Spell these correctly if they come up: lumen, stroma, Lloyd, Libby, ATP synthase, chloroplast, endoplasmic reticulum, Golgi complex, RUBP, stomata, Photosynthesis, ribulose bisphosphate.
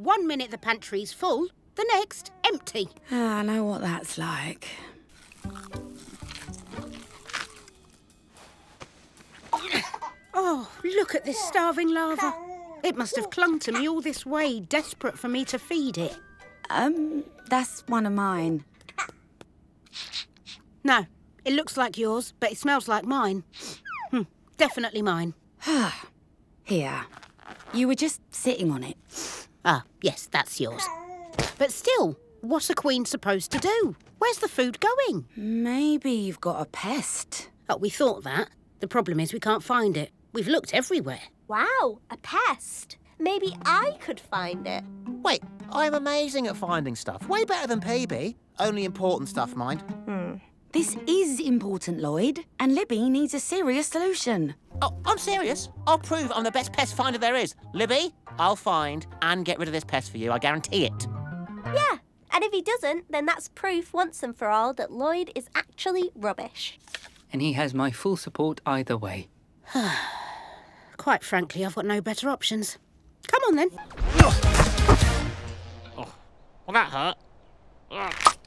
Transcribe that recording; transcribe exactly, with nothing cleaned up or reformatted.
One minute the pantry's full, the next empty. Oh, I know what that's like. Oh, look at this starving larva. It must have clung to me all this way, desperate for me to feed it. Um, that's one of mine. No, it looks like yours, but it smells like mine. Hmm, definitely mine. Here. You were just sitting on it. Ah, yes, that's yours. But still, what's a queen supposed to do? Where's the food going? Maybe you've got a pest. Oh, we thought that. The problem is we can't find it. We've looked everywhere. Wow, a pest. Maybe I could find it. Wait, I'm amazing at finding stuff. Way better than P B. Only important stuff, mind. Hmm. This is important, Lloyd, and Libby needs a serious solution. Oh, I'm serious. I'll prove I'm the best pest finder there is. Libby, I'll find and get rid of this pest for you. I guarantee it. Yeah, and if he doesn't, then that's proof once and for all that Lloyd is actually rubbish. And he has my full support either way. Quite frankly, I've got no better options. Come on, then. Oh, well, that hurt.